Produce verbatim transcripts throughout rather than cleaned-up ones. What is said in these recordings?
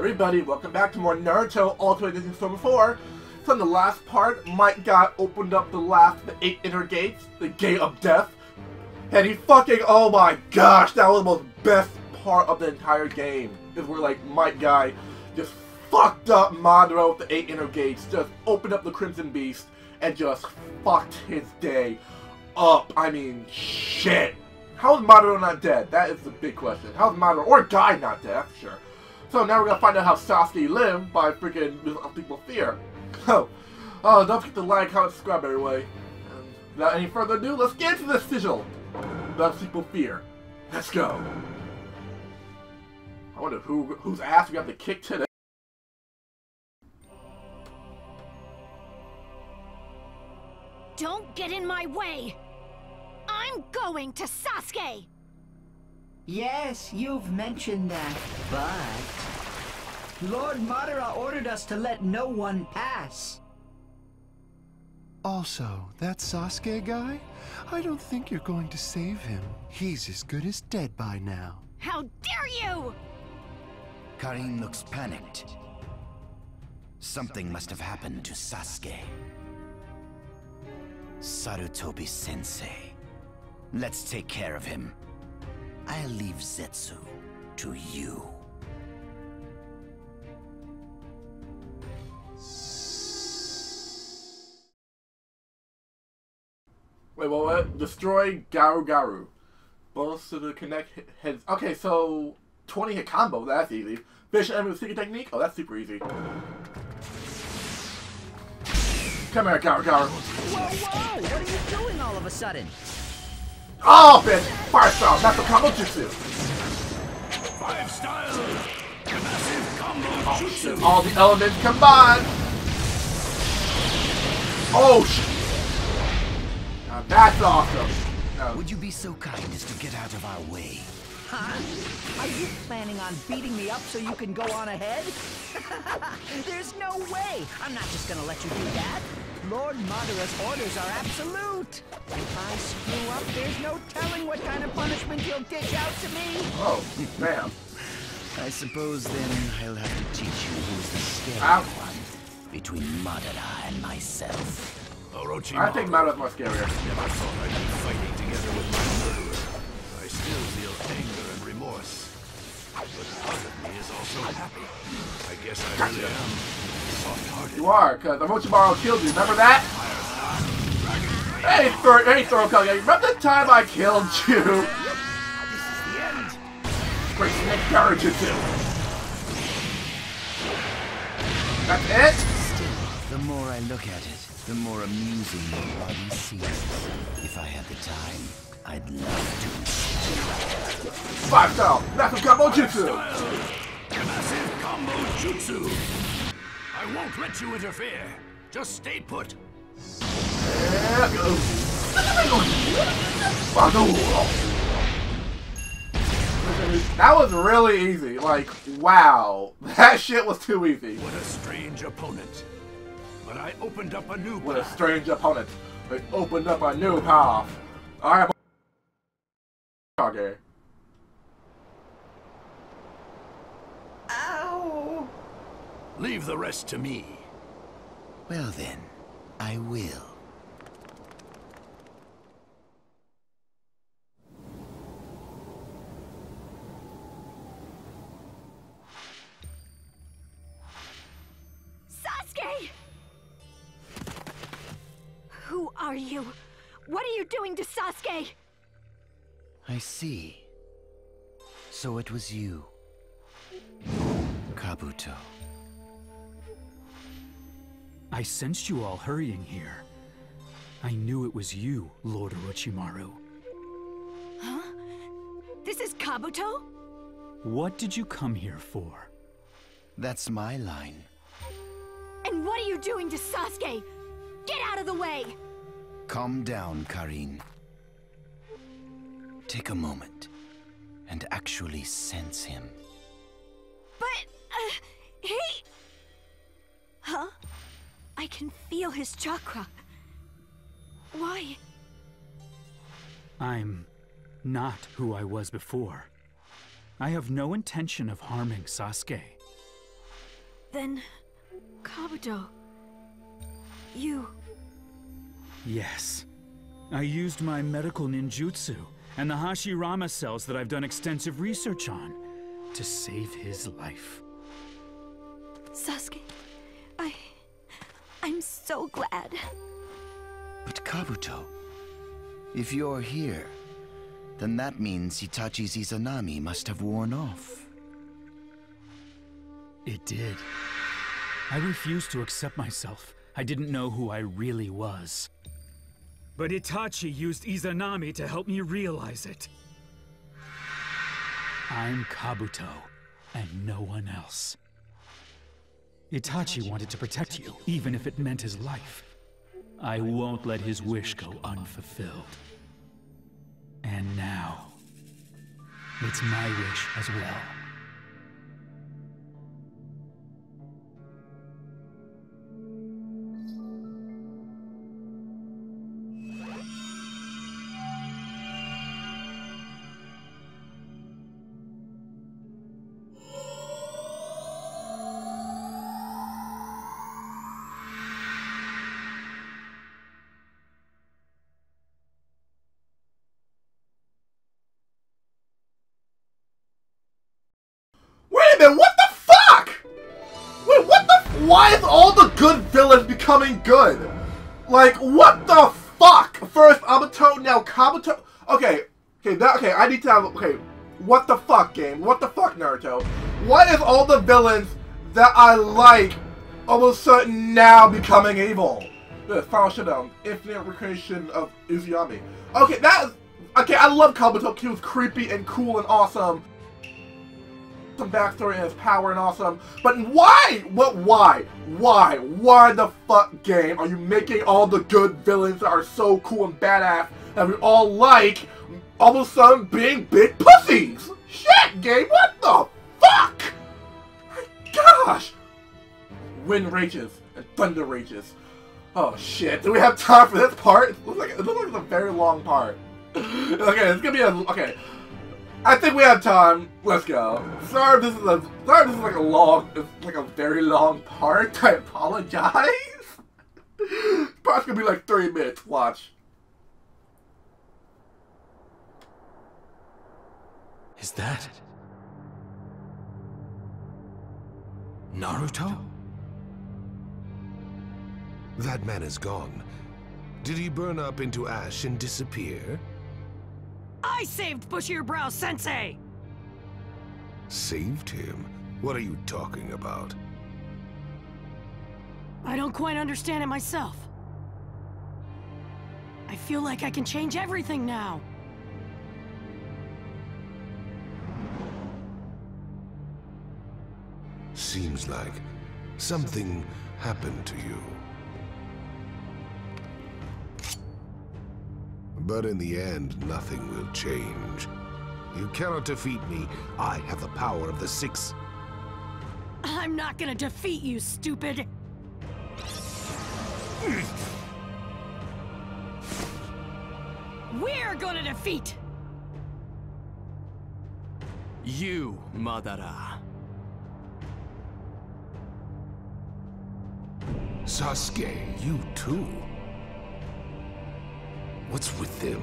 everybody, welcome back to more Naruto Ultimate Ninja Storm four. So in the last part, Might Guy opened up the last the eight inner gates, the gate of death, and he fucking, oh my gosh, that was the most best part of the entire game, is where like Might Guy just fucked up Madara with the eight inner gates, just opened up the Crimson Beast, and just fucked his day up. I mean, shit. How is Madara not dead? That is the big question. How is Madara or Guy not dead? That's for sure. So now we're gonna find out how Sasuke lived by freaking unspeakable fear. So, oh, don't forget to like, comment, subscribe, everybody. And without any further ado, let's get into this sigil. Unspeakable fear. Let's go. I wonder who whose ass we have to kick today. Don't get in my way. I'm going to Sasuke! Yes, you've mentioned that, but... Lord Madara ordered us to let no one pass. Also, that Sasuke guy? I don't think you're going to save him. He's as good as dead by now. How dare you! Karin looks panicked. Something must have happened to Sasuke. Sarutobi-sensei. Let's take care of him. I'll leave Zetsu to you. Wait, what, what? Destroy Garu Garu. Bonus to the connect heads. Okay, so twenty hit combo, that's easy. Fish enemy with secret technique? Oh, that's super easy. Come here, Garu Garu. Whoa, whoa! What are you doing all of a sudden? Oh, bitch! Fire style, massive combo jutsu. Five style, massive combo jutsu. Oh, all the elements combined. Oh shit! Now that's awesome. No. Would you be so kind as to get out of our way? Huh? Are you planning on beating me up so you can go on ahead? There's no way. I'm not just gonna let you do that. Lord Madara's orders are absolute! If I screw up, there's no telling what kind of punishment you'll dish out to me! Oh, man. I suppose then I'll have to teach you who's the scary Ow. one between Madara and myself. Orochimaru. I think Madara's more scarier. Never thought I'd be fighting together with my murderer. I still feel anger and remorse. But part of me is also happy. I guess I really am. You are, because Orochimaru killed you, remember that? Hey, throw, hey, throw, remember the time I killed you? This is the end. Great snake courage you do. That's it? Still, the more I look at it, the more amusing my body seems. If I had the time, I'd love to. Five style, massive combo jutsu. Massive combo jutsu. I won't let you interfere. Just stay put. There goes. That was really easy. Like, wow. That shit was too easy. What a strange opponent. But I opened up a new path. What a strange opponent. They opened up a new path. Alright, okay. Leave the rest to me. Well then, I will. Sasuke! Who are you? What are you doing to Sasuke? I see. So it was you, Kabuto. I sensed you all hurrying here. I knew it was you, Lord Orochimaru. Huh? This is Kabuto? What did you come here for? That's my line. And what are you doing to Sasuke? Get out of the way! Calm down, Karin. Take a moment and actually sense him. But... Uh, he... Huh? I can feel his chakra. Why? I'm not who I was before. I have no intention of harming Sasuke. Then, Kabuto, you... Yes. I used my medical ninjutsu and the Hashirama cells that I've done extensive research on to save his life. Sasuke, I... I'm so glad. But Kabuto, if you're here, then that means Itachi's Izanami must have worn off. It did. I refused to accept myself. I didn't know who I really was. But Itachi used Izanami to help me realize it. I'm Kabuto, and no one else. Itachi wanted to protect you, even if it meant his life. I won't let his wish go unfulfilled. And now, it's my wish as well. Why is all the good villains becoming good? Like, what the fuck? First Obito, now Kabuto. Okay, okay, that, okay. I need to have. Okay, what the fuck, game? What the fuck, Naruto? Why is all the villains that I like all of a sudden now becoming evil? This final showdown, infinite recreation of Izanami. Okay, that is. Okay, I love Kabuto. He was creepy and cool and awesome. Some backstory and his power and awesome, but why? What? Why? Why? Why the fuck, game? Are you making all the good villains that are so cool and badass that we all like all of a sudden being big pussies? Shit, game! What the fuck? My gosh! Wind rages and thunder rages. Oh shit! Do we have time for this part? It looks like it looks like it's a very long part. Okay, it's gonna be a okay. I think we have time. Let's go. Sorry, this is a sorry. This is like a long, it's like a very long part. I apologize. Part's gonna be like three minutes. Watch. Is that Naruto? That man is gone. Did he burn up into ash and disappear? I saved Bushier Brow Sensei! Saved him? What are you talking about? I don't quite understand it myself. I feel like I can change everything now. Seems like something happened to you. But in the end, nothing will change. You cannot defeat me. I have the power of the six. I'm not gonna defeat you, stupid. We're gonna defeat you, Madara. Sasuke, you too. What's with them?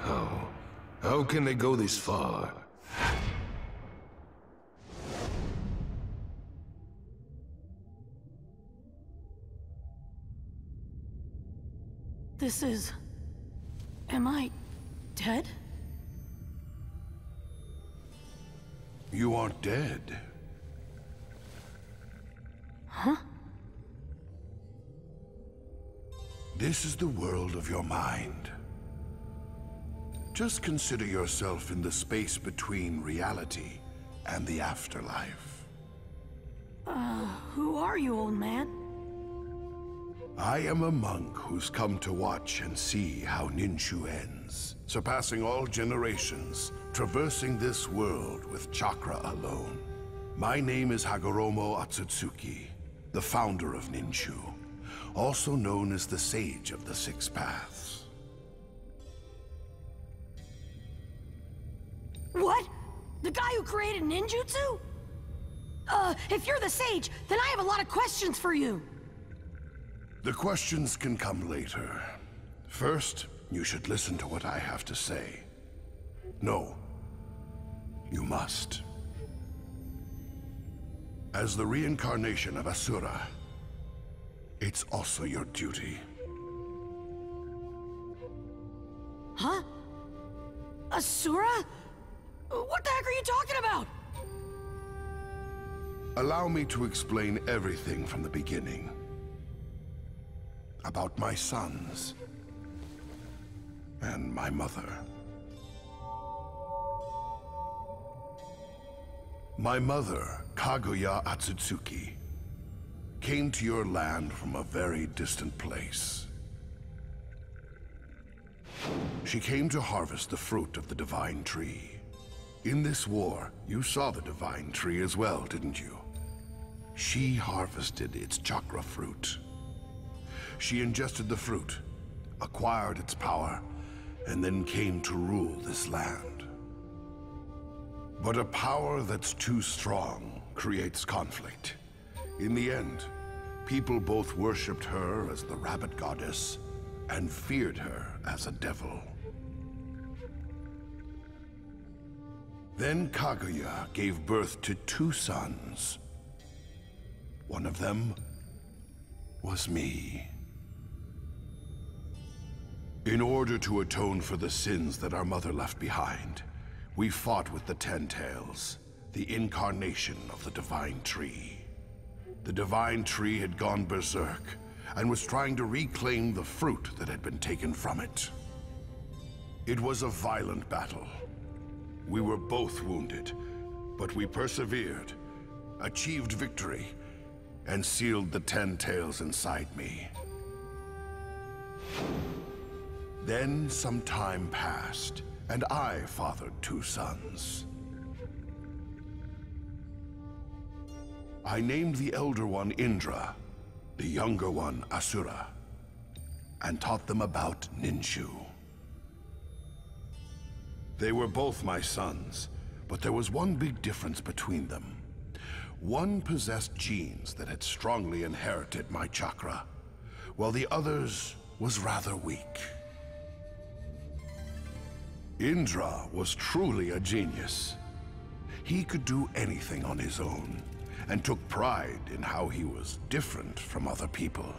How? How can they go this far? This is... Am I... dead? You aren't dead. Huh? This is the world of your mind. Just consider yourself in the space between reality and the afterlife. Uh, who are you, old man? I am a monk who's come to watch and see how Ninshu ends, surpassing all generations, traversing this world with chakra alone. My name is Hagoromo Otsutsuki, the founder of Ninshu, also known as the Sage of the Six Paths. What? The guy who created ninjutsu? Uh, if you're the sage, then I have a lot of questions for you. The questions can come later. First, you should listen to what I have to say. No, you must. As the reincarnation of Asura, it's also your duty. Huh? Asura? What the heck are you talking about? Allow me to explain everything from the beginning. About my sons. And my mother. My mother, Kaguya Otsutsuki, came to your land from a very distant place. She came to harvest the fruit of the Divine Tree. In this war, you saw the Divine Tree as well, didn't you? She harvested its chakra fruit. She ingested the fruit, acquired its power, and then came to rule this land. But a power that's too strong creates conflict. In the end, people both worshipped her as the rabbit goddess and feared her as a devil. Then Kaguya gave birth to two sons. One of them was me. In order to atone for the sins that our mother left behind, we fought with the Ten Tails, the incarnation of the Divine Tree. The Divine Tree had gone berserk and was trying to reclaim the fruit that had been taken from it. It was a violent battle. We were both wounded, but we persevered, achieved victory, and sealed the Ten Tails inside me. Then some time passed, and I fathered two sons. I named the elder one Indra, the younger one Asura, and taught them about Ninshu. They were both my sons, but there was one big difference between them. One possessed genes that had strongly inherited my chakra, while the other's was rather weak. Indra was truly a genius. He could do anything on his own, and took pride in how he was different from other people.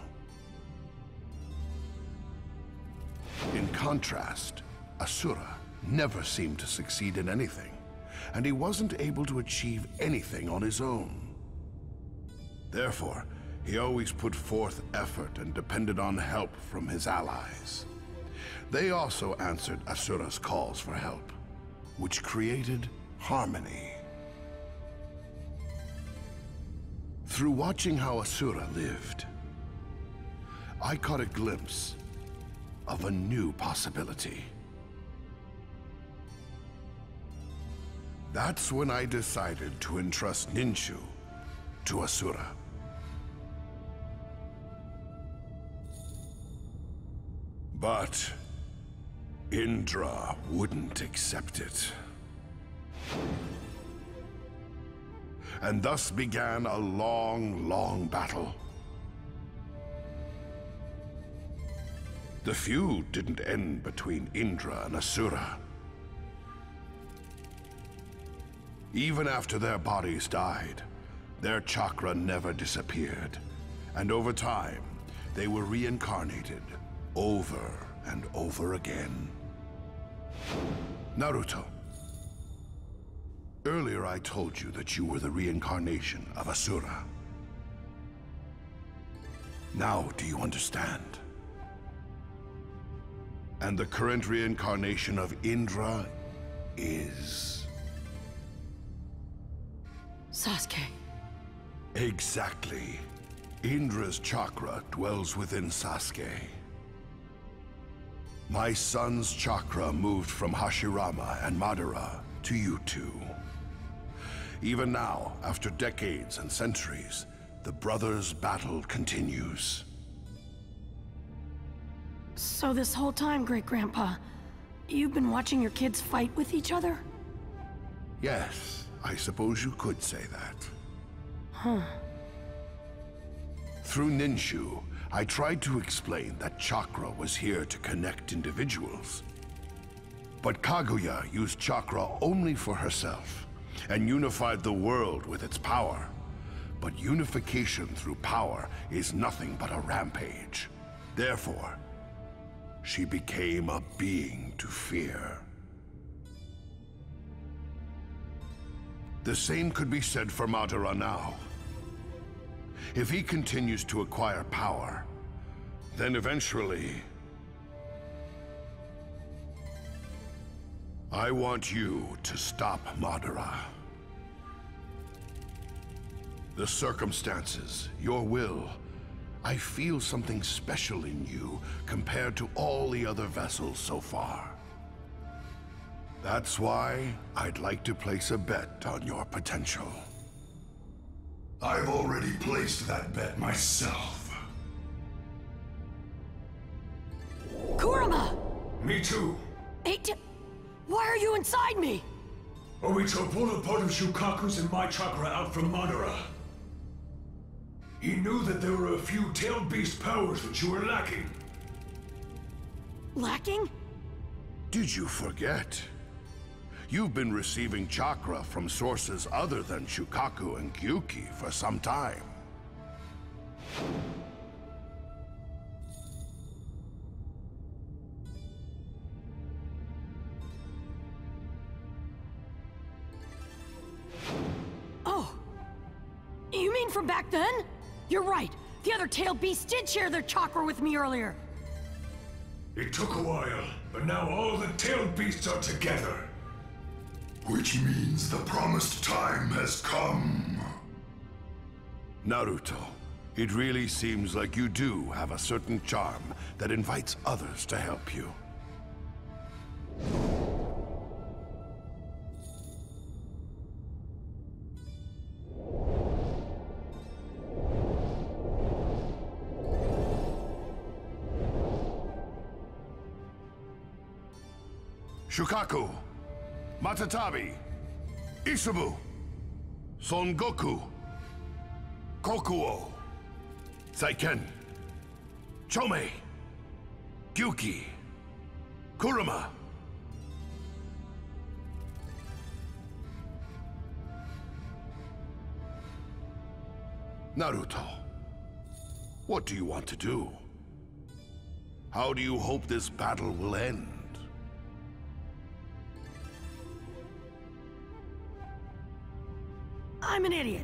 In contrast, Asura never seemed to succeed in anything, and he wasn't able to achieve anything on his own. Therefore, he always put forth effort and depended on help from his allies. They also answered Asura's calls for help, which created harmony. Through watching how Asura lived, I caught a glimpse of a new possibility. That's when I decided to entrust Ninshu to Asura. But Indra wouldn't accept it. And thus began a long, long battle. The feud didn't end between Indra and Asura. Even after their bodies died, their chakra never disappeared, and over time, they were reincarnated over and over again. Naruto, earlier I told you that you were the reincarnation of Asura. Now do you understand? And the current reincarnation of Indra is... Sasuke. Exactly. Indra's chakra dwells within Sasuke. My son's chakra moved from Hashirama and Madara to you two. Even now, after decades and centuries, the brothers' battle continues. So this whole time, Great-Grandpa, you've been watching your kids fight with each other? Yes, I suppose you could say that. Huh. Through Ninshu, I tried to explain that chakra was here to connect individuals. But Kaguya used chakra only for herself, and unified the world with its power. But unification through power is nothing but a rampage. Therefore, she became a being to fear. The same could be said for Madara now. If he continues to acquire power, then eventually... I want you to stop Madara. The circumstances, your will, I feel something special in you compared to all the other vessels so far. That's why I'd like to place a bet on your potential. I've already placed that bet myself. Kurama! Me too. It... Why are you inside me? Obito pulled a part of Shukaku's and my chakra out from Madara. He knew that there were a few tailed beast powers which you were lacking. Lacking? Did you forget? You've been receiving chakra from sources other than Shukaku and Gyuki for some time. Back then? You're right. The other tailed beasts did share their chakra with me earlier. It took a while, but now all the tailed beasts are together. Which means the promised time has come. Naruto, it really seems like you do have a certain charm that invites others to help you. Shukaku, Matatabi, Isobu, Son Goku, Kokuo, Saiken, Chome, Gyuki, Kurama. Naruto, what do you want to do? How do you hope this battle will end? I'm an idiot.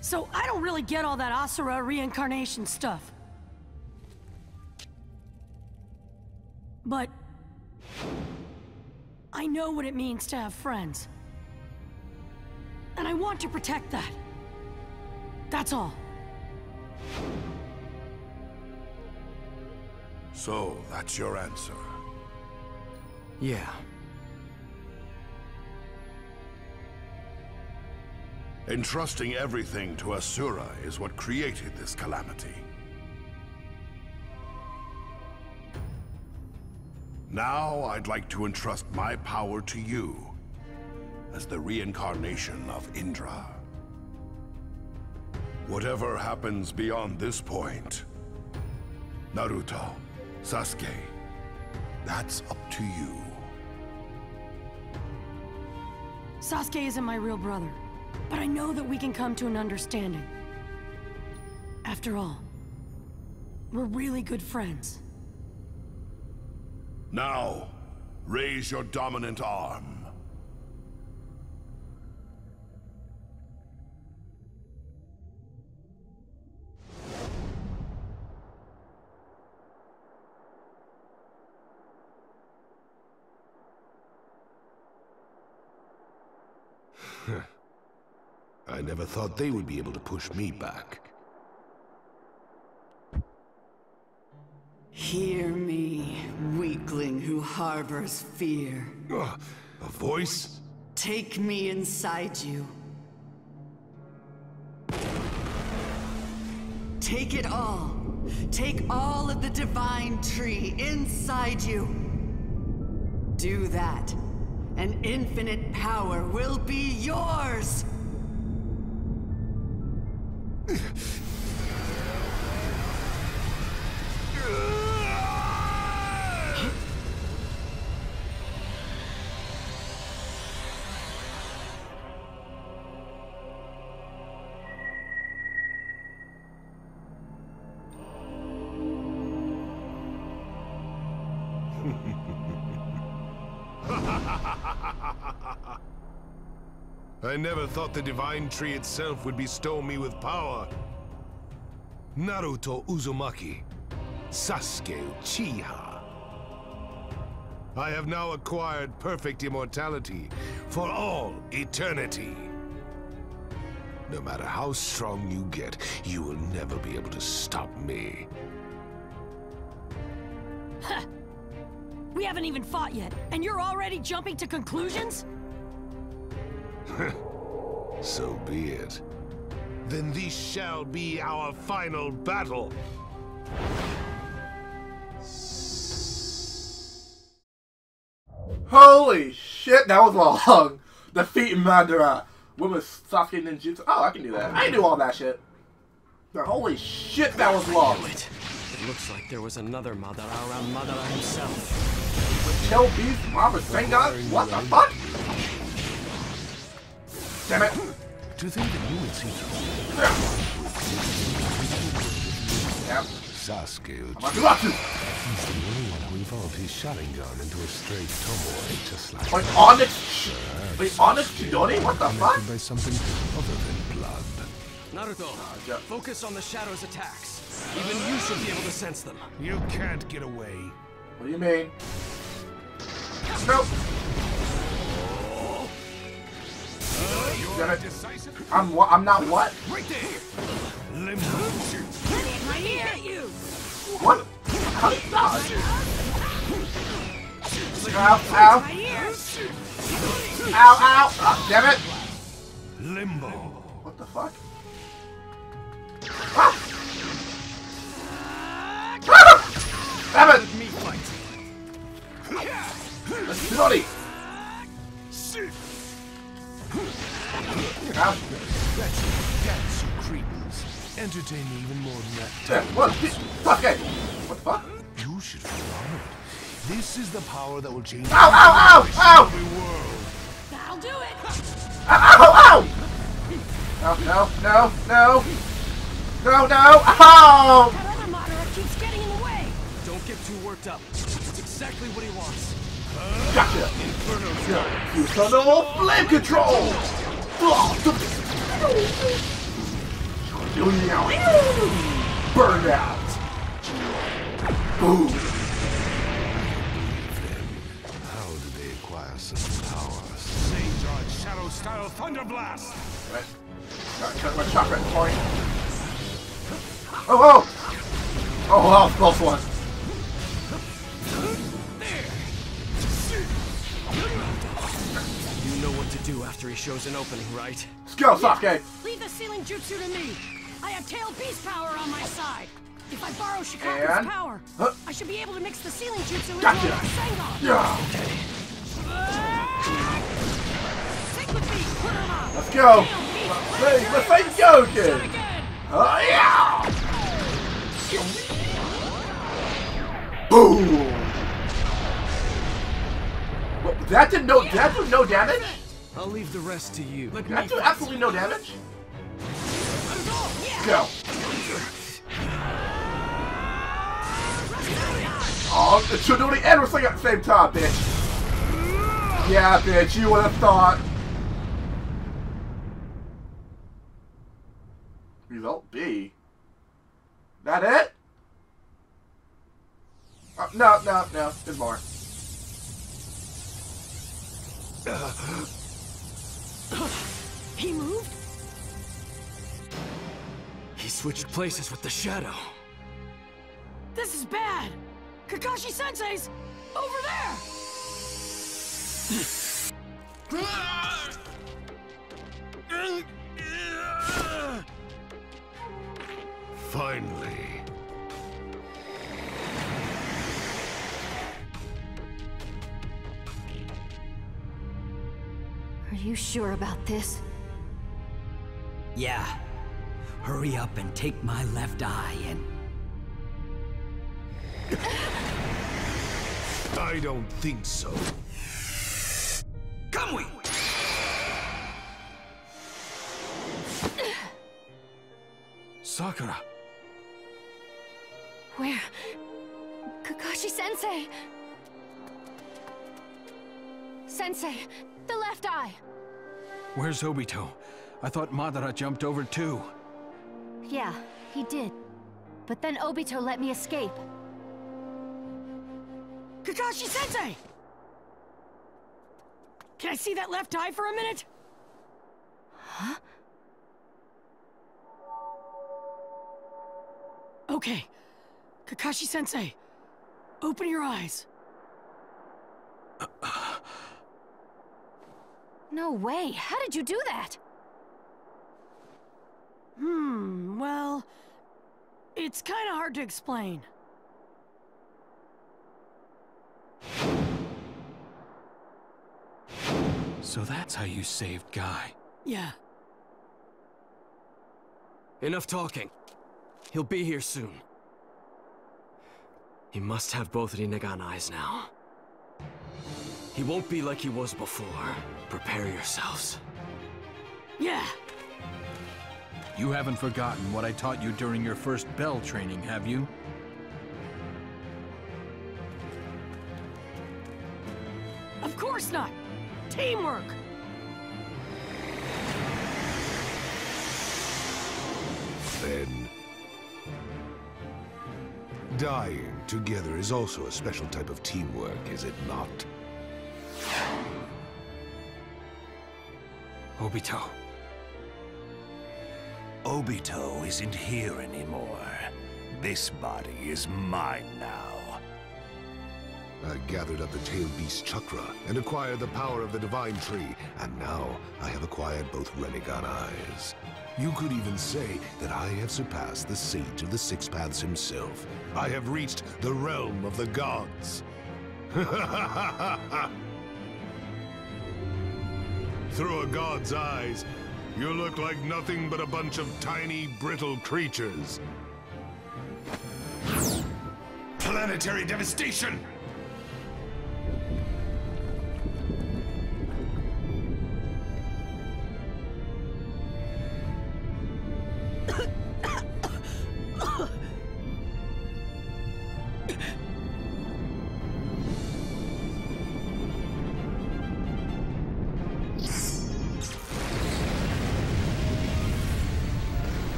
So I don't really get all that Asura reincarnation stuff. But I know what it means to have friends. And I want to protect that. That's all. So that's your answer. Yeah. Entrusting everything to Asura is what created this calamity. Now I'd like to entrust my power to you as the reincarnation of Indra. Whatever happens beyond this point, Naruto, Sasuke, that's up to you. Sasuke isn't my real brother. But I know that we can come to an understanding. After all, we're really good friends. Now, raise your dominant arm. I never thought they would be able to push me back. Hear me, weakling who harbors fear. Uh, a voice? Take me inside you. Take it all. Take all of the Divine Tree inside you. Do that, and infinite power will be yours! I never thought the Divine Tree itself would bestow me with power. Naruto Uzumaki, Sasuke Uchiha. I have now acquired perfect immortality for all eternity. No matter how strong you get, you will never be able to stop me. Huh. We haven't even fought yet, and you're already jumping to conclusions? So be it. Then this shall be our final battle. Holy shit, that was long. Defeat Madara. Women's Sasuke ninjutsu. Oh, I can do that. I can do all that shit. But holy shit, that was long. It. it looks like there was another Madara around Madara himself. Kill Beast, Mama Sengoku. What the fuck? Damn it! To think that you would see through. Yep. Sasuke Uchiha. He's the only one who evolved his Sharingan into a straight tomboy, just like. Wait, Onyx. Wait, Onyx Chidori? What the fuck? By something other than blood. Naruto, uh, focus on the shadow's attacks. Even you should be able to sense them. You can't get away. What do you mean? Nope. Gonna, I'm what? I'm not what? Right there. Limbo. What? How did Ow! Ow! Ow! Ow! Oh, damn it! Limbo. What the fuck? Ah! Ah! Damn it! Me fight. Let's bloody. That's that's your cretins. Entertain me even more than that. Yeah, what? Fuck it! What the fuck? You should follow it. This is the power that will change. Ow! Ow! Ow! Ow! That'll do it. Ow! Ow! Ow! No! No! No! No! No! No! Ow! That other Madara keeps getting in the way. Don't get too worked up. It's exactly what he wants. Gotcha! You son of a flame control! Burnout! Boom! How do they acquire such power? Sage on shadow style thunder blast! Right. Cut my chakra point. Oh, oh! Oh, wow, close one. Do after he shows an opening, right? Let's go, Sasuke! Yeah. Leave the ceiling jutsu to me! I have tail beast power on my side! If I borrow Shikaku's and... power, huh? I should be able to mix the ceiling jutsu gotcha. into a Rasengan! Yeah. Okay. Take with me, Kurama! Let's go! Let's, let's, let's go, kid! Oh, yeah! Boom! What, that did no, that did no damage? I'll leave the rest to you. Let Can I do absolutely no damage? Go! Oh, the Chidori and Rasengan at the same time, bitch! Yeah, bitch, you would have thought. Result B? That it? Oh, no, no, no, there's more. Uh. He moved? He switched places with the shadow. This is bad! Kakashi Sensei's over there! Finally. Are you sure about this? Yeah. Hurry up and take my left eye and... I don't think so. Come we! Sakura! Where? Kakashi-sensei! Sensei, the left eye! Where's Obito? I thought Madara jumped over too. Yeah, he did. But then Obito let me escape. Kakashi-sensei! Can I see that left eye for a minute? Huh? Okay. Kakashi-sensei, open your eyes. Uh, uh... No way! How did you do that? Hmm, well... It's kinda hard to explain. So that's how you saved Guy. Yeah. Enough talking. He'll be here soon. He must have both Rinnegan eyes now. He won't be like he was before. Prepare yourselves. Yeah! You haven't forgotten what I taught you during your first bell training, have you? Of course not! Teamwork! Then... dying together is also a special type of teamwork, is it not? Obito. Obito isn't here anymore. This body is mine now. I gathered up the tail beast's chakra and acquired the power of the Divine Tree, and now I have acquired both Rinnegan eyes. You could even say that I have surpassed the sage of the Six Paths himself. I have reached the realm of the gods. Through a god's eyes, you look like nothing but a bunch of tiny, brittle creatures. Planetary devastation!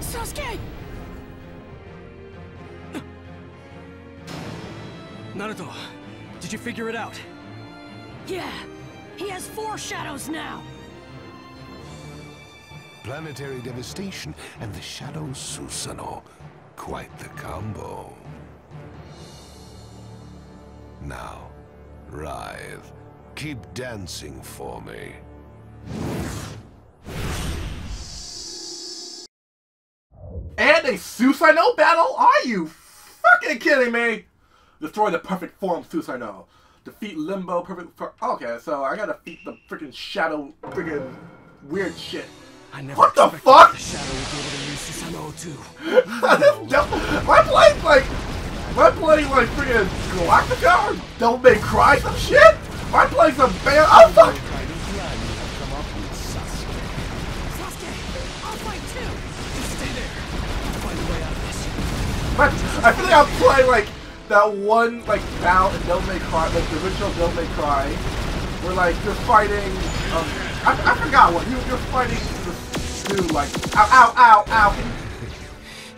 Sasuke! Naruto, did you figure it out? Yeah, he has four shadows now! Planetary devastation and the shadow Susanoo. Quite the combo. Now, writhe. Keep dancing for me. A Susanoo battle? Are you fucking kidding me? Destroy the perfect form Susanoo. Defeat Limbo perfect for okay, so I gotta defeat the freaking shadow freaking weird shit. I never what the fuck? The shadow would be able to use Susanoo too. Why playing like why playing like freaking Galactica or Don't Make Cry some shit? Why playing some band? Oh fuck! I feel like I'll play like that one like battle in Don't May Cry, like the original Don't May Cry, where like you're fighting. Um, I, I forgot what you, you're fighting this dude like. Ow! Ow! Ow! Ow!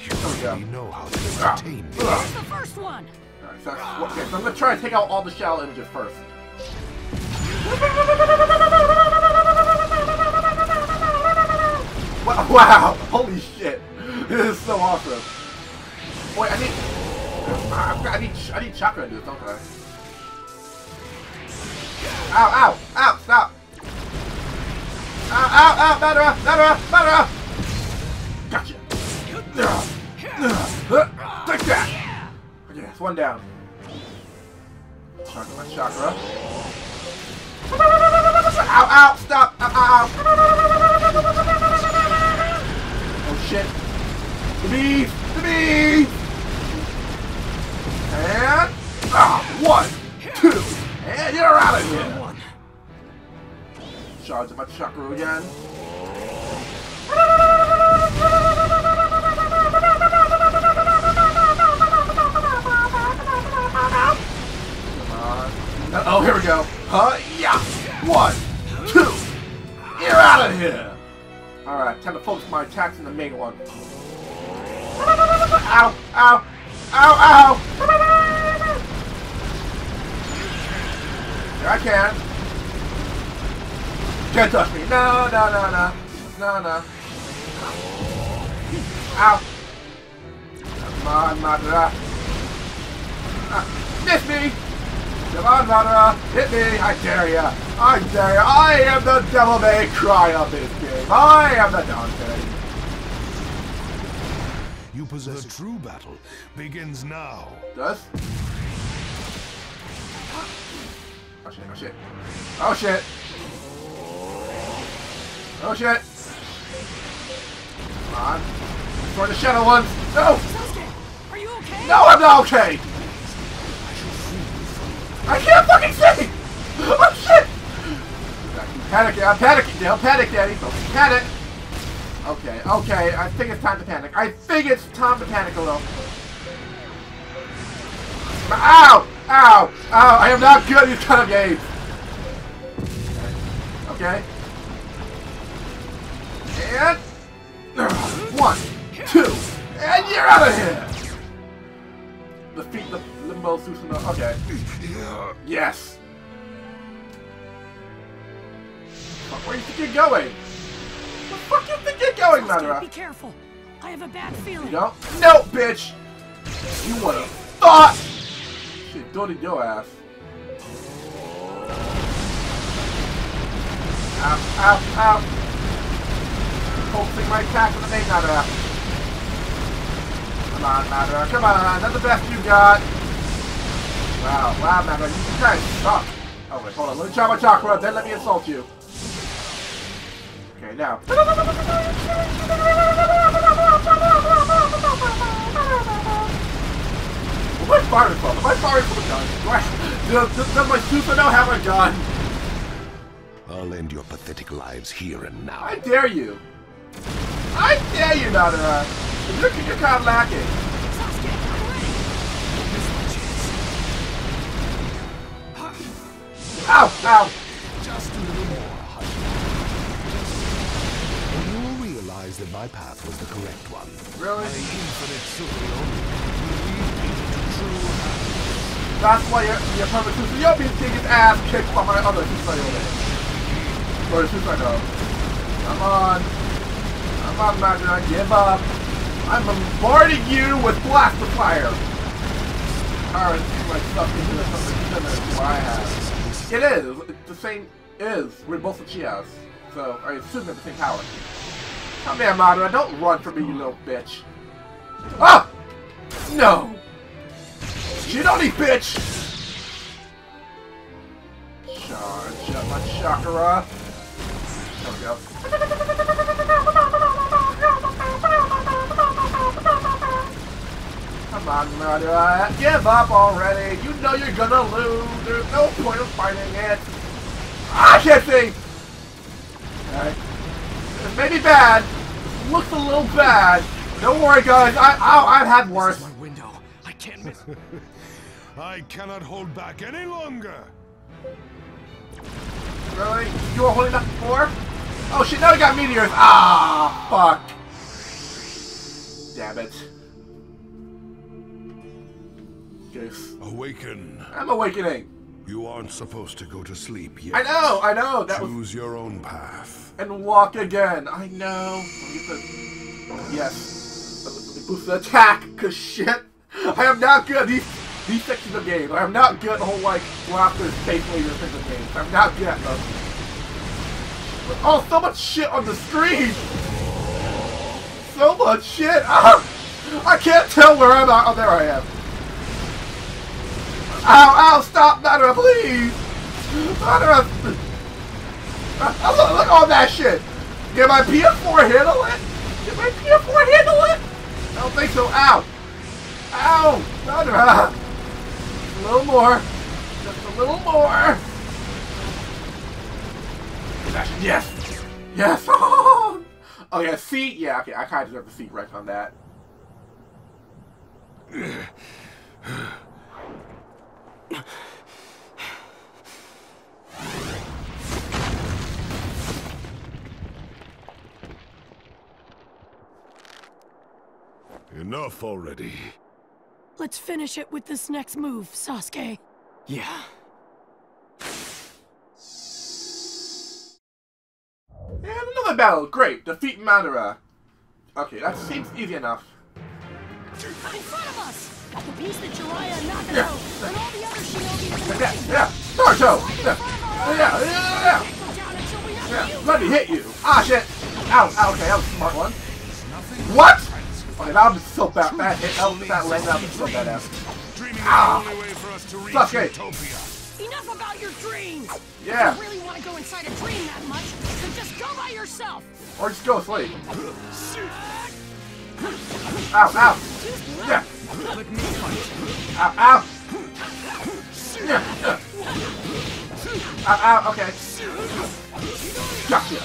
You really know how to entertain me. Here's the first one. All right, so I, okay, so I'm gonna try and take out all the shadow images first. Wow! Wow! Holy shit! This is so awesome. Wait, I need, I need, I need chakra to do it, don't I? Ow, ow, ow, stop! Ow, ow, ow, Madara, Madara, Madara! Gotcha! Take that! Okay, that's one down. Chakra, chakra. ow, stop, ow, ow, ow. Oh shit. The beef, the beef. And, ah, one, two, and you're out of here. Charge of my chakra again. Come on. Oh, here we go. Huh? Yeah. One, two. You're out of here. All right, time to focus my attacks on the main one. Ow! Ow! Ow! Ow! Here I can. Can't touch me. No! No! No! No! No! No! Ow! Come on, Madara. Ah, miss me! Come on, Madara. Hit me! I dare ya! I dare ya! I am the devil may cry of this game. I am the Dante. You possess the true battle begins now. Does? Oh shit, oh shit. Oh shit. Oh shit. Come on. For the shadow ones. No! Sasuke, are you okay? No, I'm not okay! I can't fucking see! Oh shit! I'm panicking, I'm panicking, Dale. Panic, Daddy. Don't panic. Okay, okay, I think it's time to panic. I think it's time to panic a little. Ow! Ow! Ow! I am not good at these kind of games! Okay. And... One, two, and you're out of here! Defeat the Limbo, Susanoo, okay. Yes! Where do you think you're going? The fuck you think you're going, Madara? Be careful. I have a bad feeling. No, no, bitch. You wanna fuck? Shit, dirty your ass. Ow, ow, ow. Focusing my attack on the main Madara. Come on, Madara. Come on, that's the best you got. Wow, wow, Madara, you guys suck. Oh wait, hold on. Let me try my chakra, then let me assault you. Okay, now. Am I firing from? Am I firing from a gun? Does, does, does my Susanoo have a gun? I'll end your pathetic lives here and now. I dare you! I dare you, Madara! You're, you're kind of lacking. Sasuke, I'm ready. Huh. Ow! Ow! Just a little more. That my path was the correct one. Really? That's why your your perfect Tsukuyomi is getting his ass kicked by my other Tsukuyomi. Or Tsukuyomi. Come on. Come on, Madara. Give up. I'm bombarding you with blaster fire. Alright, my stuff into something similar to what I have. It is. It's the same is. We're both the Chias. So I assume they're the same power. Come here, Madara, don't run from me, you little bitch. Ah! No! Shit on me, bitch! Charge up my chakra. There we go. Come on, Madara, give up already! You know you're gonna lose! There's no point in fighting it! Ah, I can't see! Alright. It may be bad. It looks a little bad. Don't worry, guys. I, I, I've had worse. This is my window. I can't miss. I cannot hold back any longer. Really? You were holding up before? Oh shit! Now I got meteors. Ah, fuck. Damn it. Yes. Awaken. I'm awakening. You aren't supposed to go to sleep yet. I know, I know. That Choose was... your own path. And walk again. I know. The... Yes. Boost the attack, because shit. I am not good at these, these sections of games. I am not good at the whole, like, laughter safely in sections of games. I'm not good at them. Oh, so much shit on the screen. So much shit. Ah, I can't tell where I'm at. Oh, there I am. Ow, ow, stop, Madara, please! Madara! Look, look at all that shit. Did my P F four handle it? Did my P F four handle it? I don't think so. Ow. Ow. Madara. A little more. Just a little more. Yes. Yes. Oh, yeah. Seat. Yeah, okay. I kind of deserve the seat wreck on that. Enough already. Let's finish it with this next move, Sasuke. Yeah. And another battle. Great. Defeat Madara. Okay, that seems easy enough. In front of us! The piece that Jiraiya knocked yeah. out, and all the other shinobi. Yeah, yeah, Naruto! Yeah, yeah, yeah, yeah, yeah. yeah. Let me hit you! Ah, shit! Ow, ow, okay, that was a smart one. What?! Okay, that was so bad, man. That was that leg, that was so badass. Ow! Sasuke! Enough about your dreams! Yeah! If you really want to go inside a dream that much, then just go by yourself! Or just go asleep. Ow, ow! Yeah! Ow, ow! Yeah, yeah! Ow, ow, okay. Gotcha!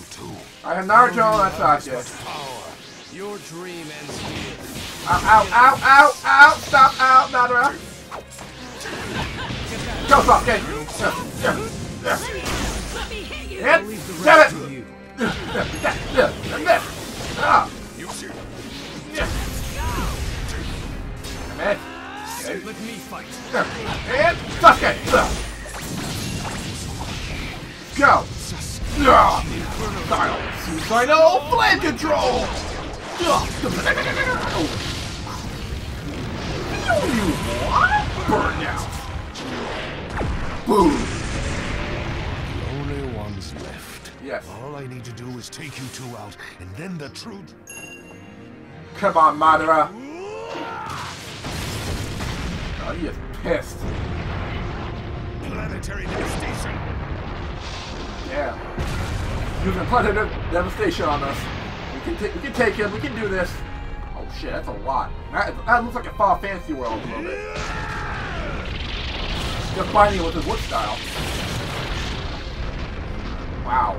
two? I have Naruto on that side. Your dream ends here. Ow, ow, ow, ow, ow! Stop, ow, Naruto. Go, stop, okay. Yeah, yeah, yeah. Hit. Damn it! Ah! You shoot! Yeah! Damn it! Okay. Let me fight! And Sasuke! Go! Susanoo! Susanoo! Flame control! You want? Burnout! Boom! The only ones left. Yes. All I need to do is take you two out, and then the truth. Come on, Madara. Oh, he is pissed. Planetary devastation. Yeah. Using planetary devastation on us. We can take. We can take him. We can do this. Oh shit, that's a lot. That, that looks like a Final Fantasy World a little bit. They're fighting with his wood style. Wow.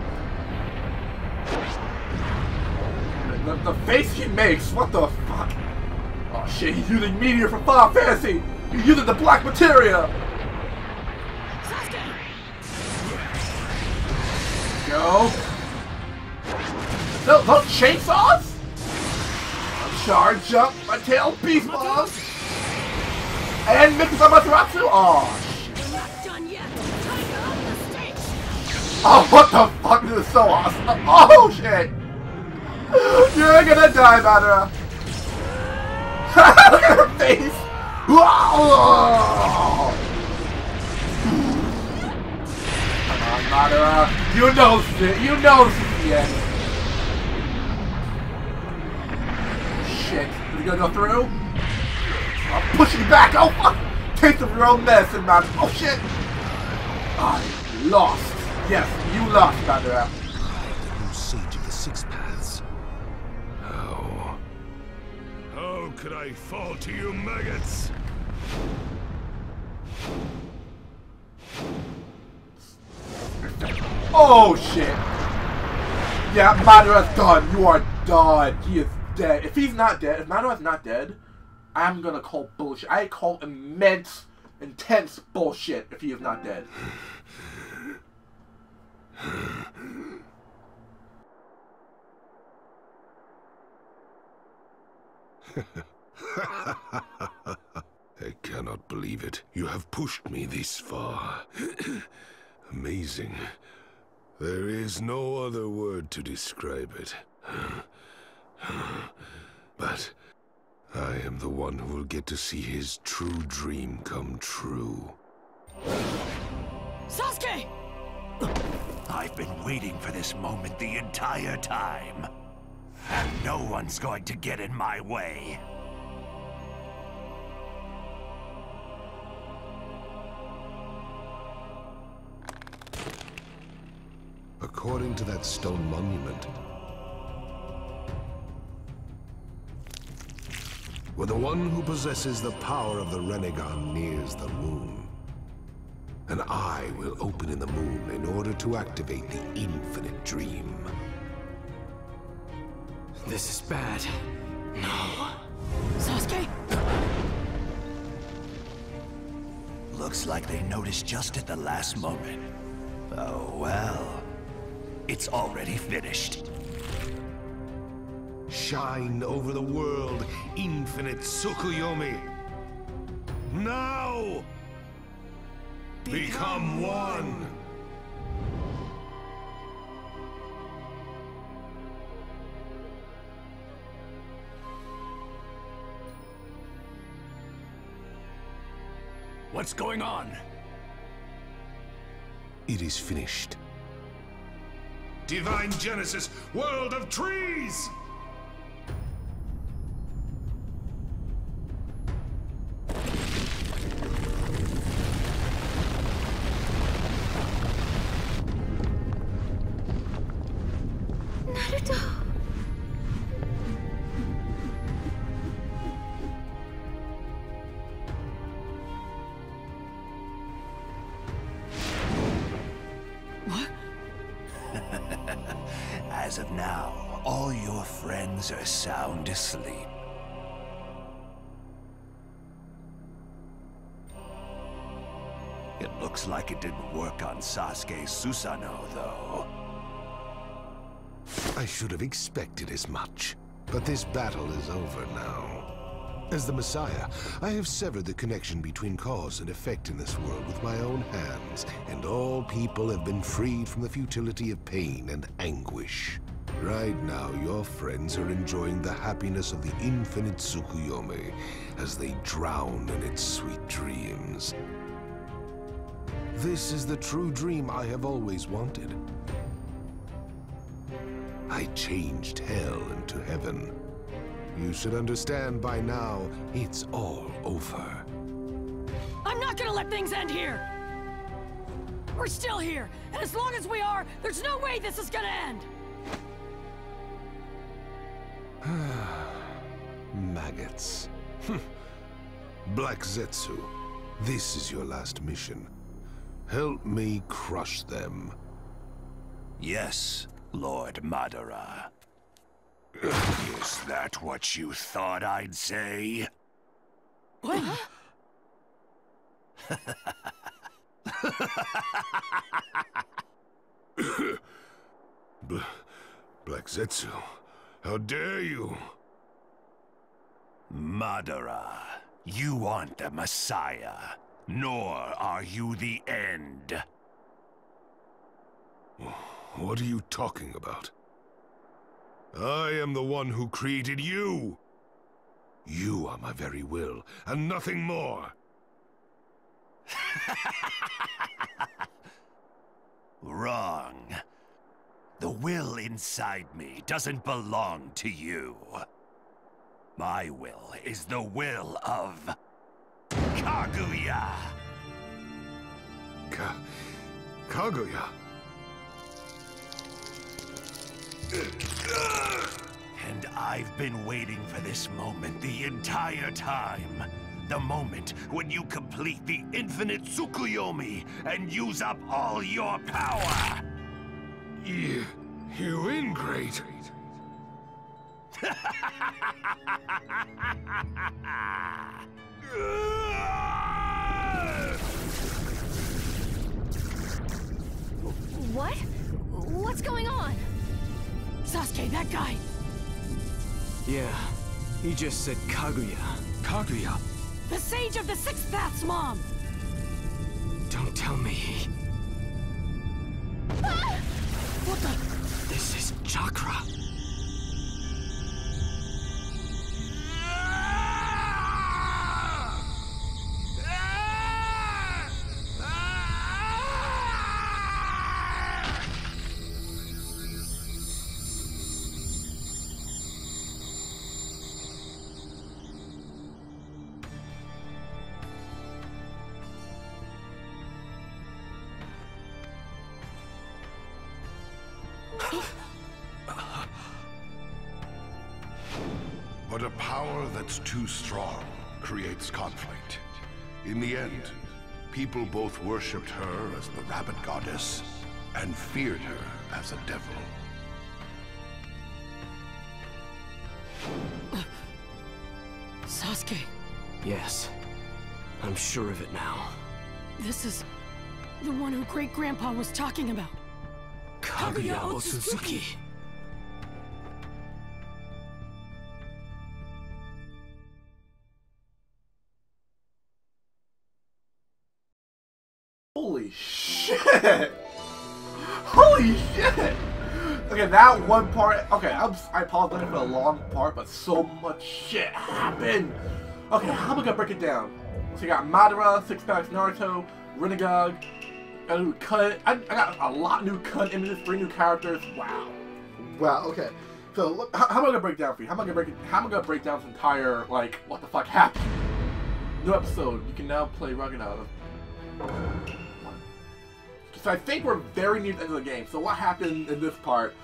The, the face he makes, what the fuck? Oh shit, he's using Meteor from Final Fantasy! He's using the black materia! Go. No, those chainsaws? Charge up my tail beast balls! And mix up my Matarasu! Aw. Oh, what the fuck? This is so awesome. Oh, shit. You're gonna die, Madara. Look at her face. Whoa. Come on, Madara. You know it. You know this is the end. Shit. Are we gonna go through? I'm pushing back. Oh, fuck. Take the real medicine, Madara. Oh, shit. I lost. Yes, you lost, Madara. I am sage of the six paths. How? How could I fall to you maggots? Oh shit! Yeah, Madara's gone. You are done. He is dead. If he's not dead, if Madara's not dead, I'm gonna call bullshit. I call immense, intense bullshit if he is not dead. I cannot believe it. You have pushed me this far. Amazing. There is no other word to describe it. But I am the one who will get to see his true dream come true. Sasuke! I've been waiting for this moment the entire time. And no one's going to get in my way. According to that stone monument, when the one who possesses the power of the Rinnegan nears the moon, an eye will open in the moon in order to activate the infinite dream. This is bad. No. Sasuke! Looks like they noticed just at the last moment. Oh well. It's already finished. Shine over the world, infinite Tsukuyomi. Now! Become one! What's going on? It is finished. Divine Genesis, world of trees! As of now, all your friends are sound asleep. It looks like it didn't work on Sasuke Susanoo, though. I should have expected as much, but this battle is over now. As the Messiah, I have severed the connection between cause and effect in this world with my own hands, and all people have been freed from the futility of pain and anguish. Right now, your friends are enjoying the happiness of the infinite Tsukuyomi as they drown in its sweet dreams. This is the true dream I have always wanted. I changed hell into heaven. You should understand by now, it's all over. I'm not gonna let things end here! We're still here, and as long as we are, there's no way this is gonna end! Maggots. Black Zetsu, this is your last mission. Help me crush them. Yes, Lord Madara. Is that what you thought I'd say? What? Black Zetsu, how dare you? Madara, you aren't the Messiah, nor are you the end. What are you talking about? I am the one who created you! You are my very will, and nothing more! Wrong. The will inside me doesn't belong to you. My will is the will of... Kaguya! Ka... Kaguya? And I've been waiting for this moment the entire time. The moment when you complete the infinite Tsukuyomi and use up all your power. You... you ingrate. What? What's going on? Sasuke, that guy! Yeah, he just said Kaguya. Kaguya? The Sage of the Six Paths, Mom! Don't tell me. Ah! chakra. But a power that's too strong creates conflict. In the end, people both worshipped her as the rabbit goddess and feared her as a devil. Uh, Sasuke. Yes, I'm sure of it now. This is the one who great-grandpa was talking about. Kaguya Otsutsuki. Holy shit! Holy shit! Okay, that one part. Okay, I'm, I apologize for a long part, but so much shit happened. Okay, how am I gonna break it down? So you got Madara, Six Packs Naruto, Rinnegan. A new cut. I, I got a lot new cut images, three new characters. Wow. Wow. Okay. So look, how, how am I gonna break down for you? How am I gonna break? It, how am I gonna break down this entire like what the fuck happened? New episode. You can now play Ragnarok. So I think we're very near the end of the game. So what happened in this part?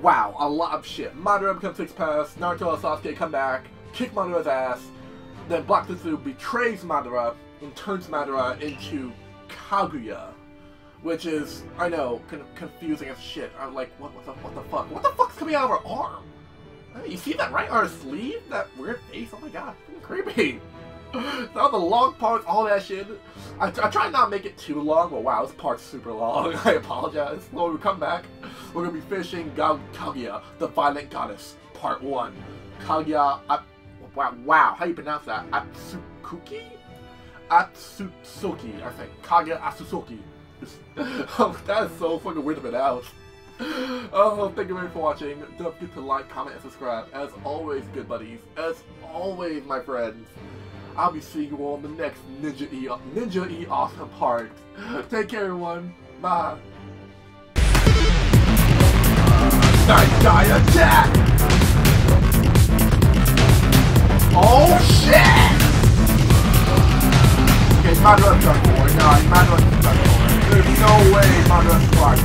Wow, a lot of shit. Madara becomes Six Pass. Naruto and Sasuke come back, kick Madara's ass. Then Black Zetsu betrays Madara and turns Madara into Kaguya, which is, I know, con confusing as shit. I'm like, what, what, the, what the fuck? What the fuck's coming out of her arm? You see that right on her sleeve? That weird face? Oh my god, it's creepy. That was a long part, all that shit. I, I tried not to make it too long, but wow, this part's super long. I apologize. When we come back, we're going to be finishing Ga Kaguya, the Violent Goddess, Part one. Kaguya, I, wow, wow, how do you pronounce that? Otsutsuki? Otsutsuki, I think. Kaguya Otsutsuki. Oh, that is so fucking weird to pronounce. Oh, thank you very much for watching. Don't forget to like, comment, and subscribe. As always, good buddies. As always, my friends. I'll be seeing you all in the next Ninja E Ninja E awesome part. Take care, everyone. Bye. Night Guy attack! Oh shit! Okay, Madara's not going. Nah, Madara's not going. There's no way Madara's not